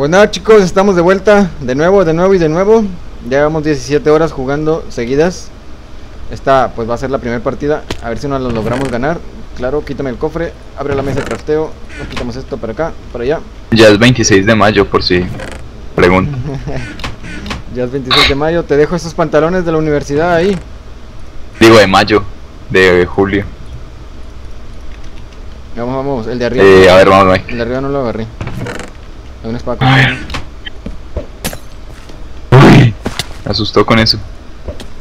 Pues nada, chicos, estamos de vuelta. De nuevo. Llevamos 17 horas jugando seguidas. Esta pues va a ser la primera partida. A ver si nos la logramos ganar. Claro, quítame el cofre. Abre la mesa de crafteo. Nos quitamos esto para acá, para allá. Ya es 26 de mayo, por si pregunta. Ya es 26 de mayo. Te dejo esos pantalones de la universidad ahí. Digo de mayo, de julio. Vamos, el de arriba. A ver, vamos, Mike. El de arriba no lo agarré. Hay un espada. A ver. Uy, me asustó con eso.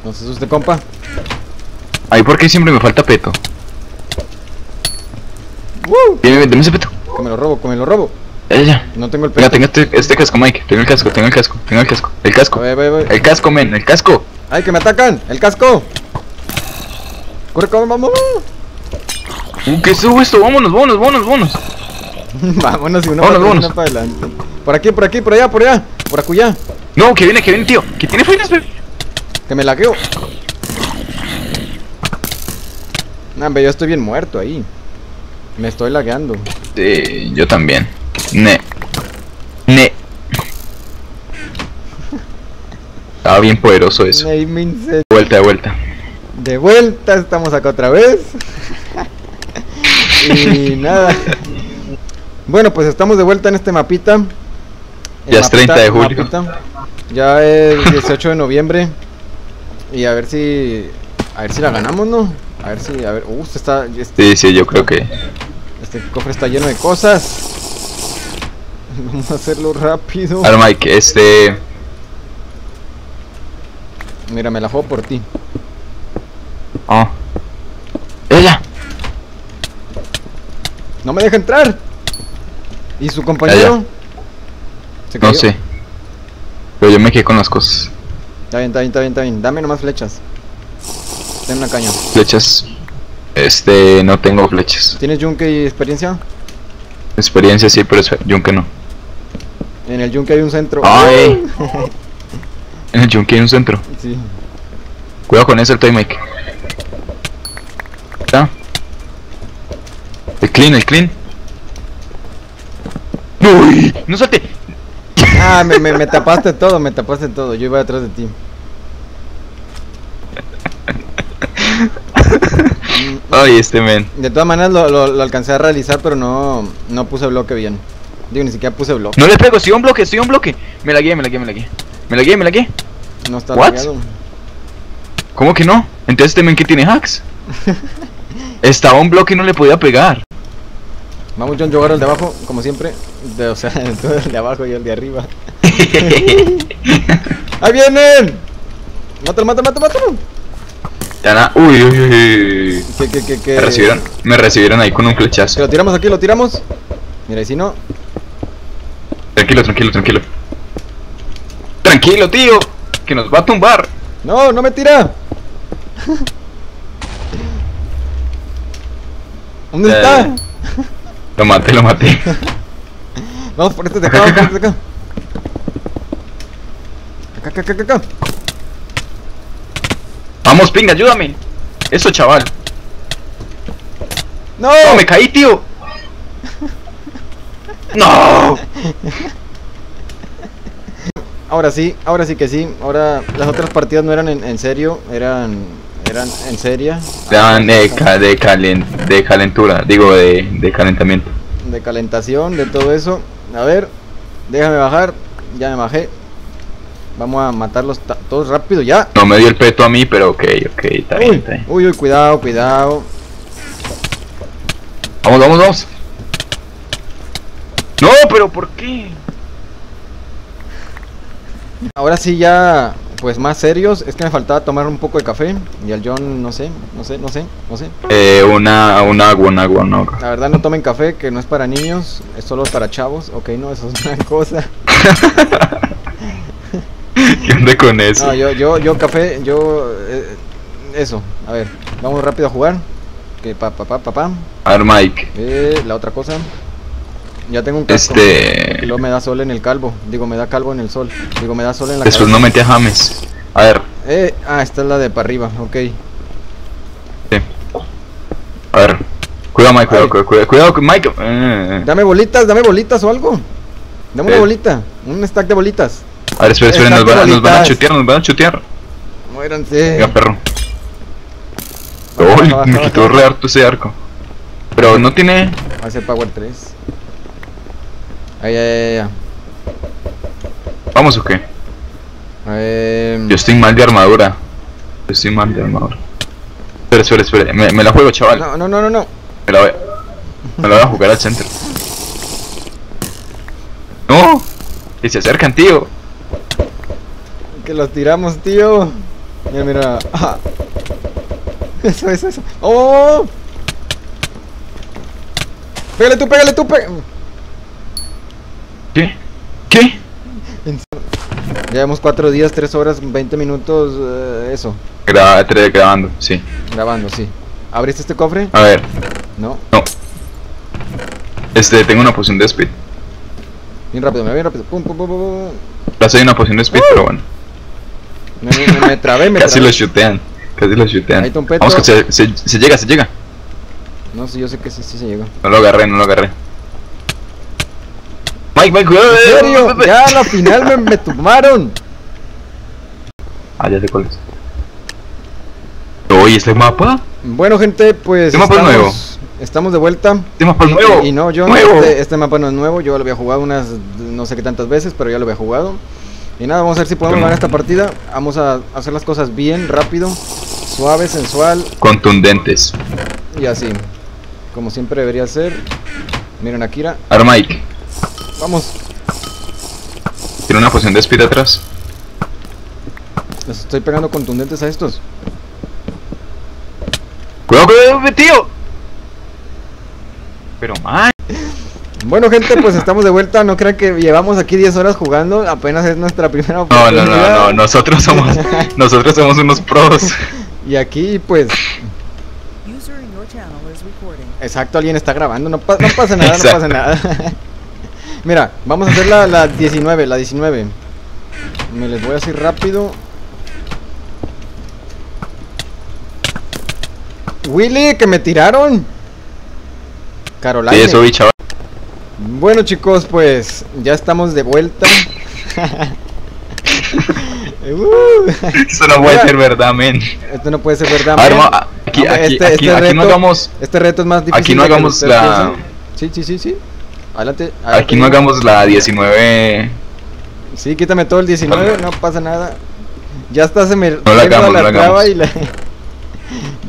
No se asuste, compa. Ay, ¿por qué siempre me falta peto? Deme ese peto. Que me lo robo, Ya. No tengo el peto. Ya, tengo este casco, Mike. Tengo el casco. El casco. Voy. El casco, men, el casco. Ay, que me atacan. El casco. Corre, vamos. ¿Qué es esto? Vámonos. Vámonos y una para adelante. Por aquí, por allá. Por acullá. No, que viene, tío. Que tiene fuerzas, bebé. Que me lagueo. Nah, yo estoy bien muerto ahí. Me estoy lagueando. Sí, yo también. Estaba bien poderoso eso. De vuelta, estamos acá otra vez. Y nada. Bueno, pues estamos de vuelta en este mapita. Ya es 30 de julio. Ya es 18 de noviembre. Y a ver si... la ganamos, ¿no? A ver... está... Sí, yo creo que... Este cofre está lleno de cosas. Vamos a hacerlo rápido. A ver, Mike, Mira, me la juego por ti. Ah. ¡Ella! ¡No me deja entrar! ¿Y su compañero? Allá. ¿Se cayó? No sé. Pero yo me quedé con las cosas. Está bien. Dame nomás flechas. Ten una caña. Flechas. No tengo flechas. ¿Tienes yunque y experiencia? Experiencia sí, pero yunque no. En el yunque hay un centro. ¡Ay! En el yunque hay un centro. Sí. Cuidado con ese, el time, Mike. ¿Está? El clean. ¡Uy! ¡No salte! Ah, me tapaste todo, Yo iba detrás de ti. Ay, men. De todas maneras lo alcancé a realizar, pero no puse bloque bien. Digo, ni siquiera puse bloque. No le pego, estoy un bloque. Me lagué. No está lagueado. ¿Cómo que no? Entonces, men, ¿qué tiene hacks? Estaba un bloque y no le podía pegar. Vamos, John, yo agarro el de abajo, como siempre. Tú el de abajo y el de arriba. ¡Ahí vienen! ¡Mátalo! Uy. ¿Qué? Me recibieron ahí con un flechazo. ¿Lo tiramos aquí? Mira, y si no... Tranquilo. Tranquilo, tío. Que nos va a tumbar. No me tira. ¿Dónde está? Lo maté. Vamos por este de acá, acá. Vamos, pinga, ayúdame. Eso, chaval. No, me caí, tío. No. Ahora sí que sí. Ahora las otras partidas no eran en serio, eran en seria. De calentamiento. De calentación, de todo eso. A ver, déjame bajar. Ya me bajé. Vamos a matarlos todos rápido ya. No me dio el peto a mí, pero ok, está bien. Uy, cuidado. Vamos. No, pero ¿por qué? Ahora sí ya... Pues más serios, es que me faltaba tomar un poco de café. Y al John, no sé. Un agua. La verdad, no tomen café, que no es para niños, es solo para chavos. Ok, no, eso es una cosa. ¿Qué onda con eso? No, yo, eso, a ver, vamos rápido a jugar. Que pa. A ver, Mike. La otra cosa. Ya tengo un casco. Y luego me da sol en el calvo. Digo, me da calvo en el sol. Digo, me da sol en la cabeza. Después no metí a James. A ver. Esta es la de para arriba, ok. Sí. A ver. Cuidado, Mike. Dame bolitas o algo. Dame una bolita, un stack de bolitas. A ver, esperen, esperen, nos van a chutear, muéranse. Venga, perro. Uy, me quitó re harto ese arco. Pero no tiene... Va a ser power 3. Ahí, ahí, ahí. ¿Vamos o qué? Yo estoy mal de armadura. Espera, espera, espera. Me la juego, chaval. No, no, no, no. Me la voy a jugar al center. ¡No! Y se acercan, tío. Que los tiramos, tío. Mira, mira. Ah. Eso, eso, eso. ¡Oh! Pégale tú, pégale tú. ¿Qué? ¿Qué? Llevamos 4 días, 3 horas, 20 minutos, eso. Grabando, sí. Grabando, sí. ¿Abriste este cofre? A ver. No. No. Tengo una poción de speed. Bien rápido, me voy rápido. Pum, pum, pum, pum. Plaza hay una poción de speed, pero bueno. Me trabé, me Casi trabé. Lo chutean. Casi lo chutean. Ahí, Tompeto. Vamos, que se llega. No sé, yo sé que sí, sí se llega. No lo agarré, Mike, cuidado. ¿En serio? Ya a la final me tumbaron. Ah, ya sé cuál es. Oye, ¿este mapa? Bueno, gente, pues... Este mapa es nuevo. Estamos de vuelta. Este mapa es nuevo. Y no, yo nuevo. Este mapa no es nuevo. Yo lo había jugado unas no sé qué tantas veces, pero ya lo había jugado. Y nada, vamos a ver si podemos ganar esta partida. Vamos a hacer las cosas bien, rápido, suave, sensual, contundentes. Y así, como siempre debería ser. Miren a Kira. Mike. Vamos. Tiene una poción de speed atrás. Les estoy pegando contundentes a estos. Cuidado, cuidado, tío. Pero man. Bueno, gente, pues estamos de vuelta. No crean que llevamos aquí 10 horas jugando. Apenas es nuestra primera oportunidad. No. Nosotros somos unos pros. Y aquí, pues. Exacto, alguien está grabando. No pasa nada, no pasa nada. Mira, vamos a hacer la 19, la 19. Me les voy a hacer rápido. Willy, que me tiraron. Carolina. Sí, eso vi, chaval. Bueno, chicos, pues ya estamos de vuelta. Esto no puede ser verdad, men. Esto no puede ser verdad, men. Aquí no hagamos. Este reto es más difícil. Aquí no hagamos la. Sí. Adelante, adelante. Aquí no hagamos la 19. Sí, quítame todo el 19, no pasa nada. Ya está, se me... No la hagamos, la traba y la...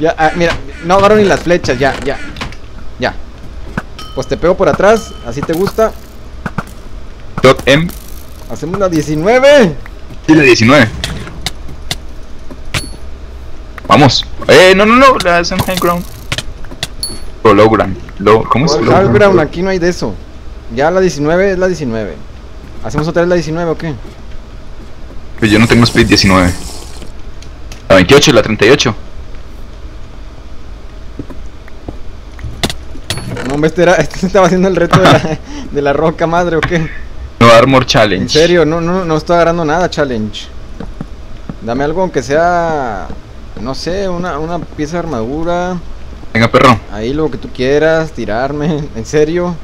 Ya, mira, no agarro ni las flechas, ya. Pues te pego por atrás, así te gusta. Dot M. Hacemos la 19. Sí, la 19. Vamos. No, la es en high ground. O low ground. ¿Cómo es? Low ground, aquí no hay de eso. Ya la 19 es la 19. ¿Hacemos otra vez la 19 o qué? Pues yo no tengo speed 19. La 28, la 38. No, este estaba haciendo el reto de la roca madre o qué. No, Armor Challenge. En serio, no estoy agarrando nada, challenge. Dame algo aunque sea, no sé, una pieza de armadura. Venga, perro. Ahí lo que tú quieras, tirarme, en serio.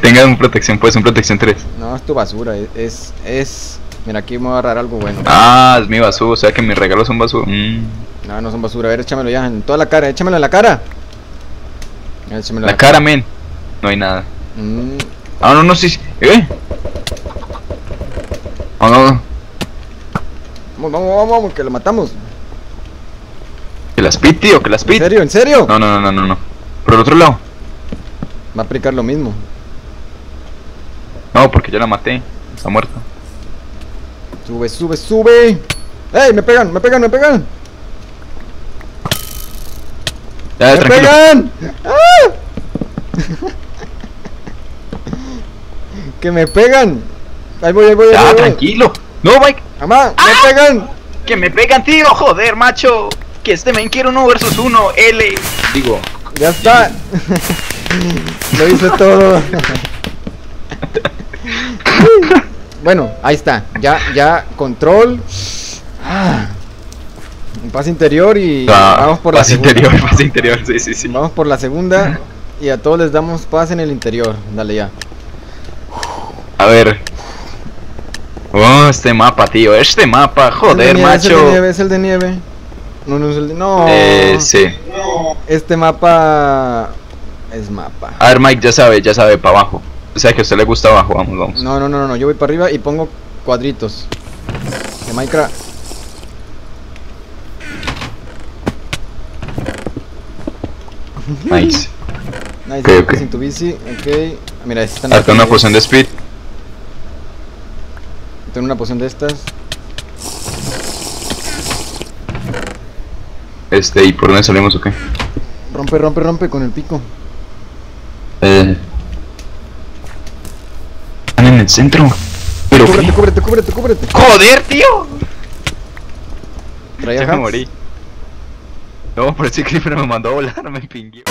Tenga un protección, pues, un protección 3. No, es tu basura, es... Mira, aquí me voy a agarrar algo bueno. Ah, es mi basura, o sea que mis regalos son basura. No, no son basura, a ver, échamelo ya, en toda la cara, échamelo en la cara. Échamelo la cara, men. No hay nada. Ah, no, sí. Ah, no. Vamos, que lo matamos. Que las pit, tío, que las pit. ¿En serio? No. Por el otro lado. Va a aplicar lo mismo. No, porque yo la maté. Está muerta. Sube. ¡Ey! Me pegan. Ya, ¡me tranquilo. Pegan! ¡Ah! Que me pegan. Ahí voy. Ya, tranquilo. No, Mike. Mamá, me pegan. Que me pegan, tío. Joder, macho. Que este men quiero 1 versus 1. L. Digo. Ya está. Lo hice todo. Bueno, ahí está. Ya, control. Un pase interior y vamos por la segunda. Pase interior, sí. Vamos por la segunda y a todos les damos pase en el interior. Dale ya. A ver. Oh, este mapa, tío. Este mapa, joder, nieve, macho. Es el de nieve. No, no es el de... No. Sí. Este mapa... Es mapa. A ver, Mike, ya sabe, para abajo. O sea, que a usted le gusta abajo, vamos, vamos. No, no, no, no, yo voy para arriba y pongo cuadritos. De Minecraft. Nice. Nice, okay, okay. Sin tu bici, ok. Mira, están... Harta una poción de speed. Tengo una poción de estas. ¿Y por dónde salimos o qué? Rompe, rompe, rompe con el pico. Están en el centro. Pero cúbrete, cúbrete, cúbrete, cúbrete. ¡Joder, tío! Ya me morí. No, por ese creeper me mandó a volar, me pingueó.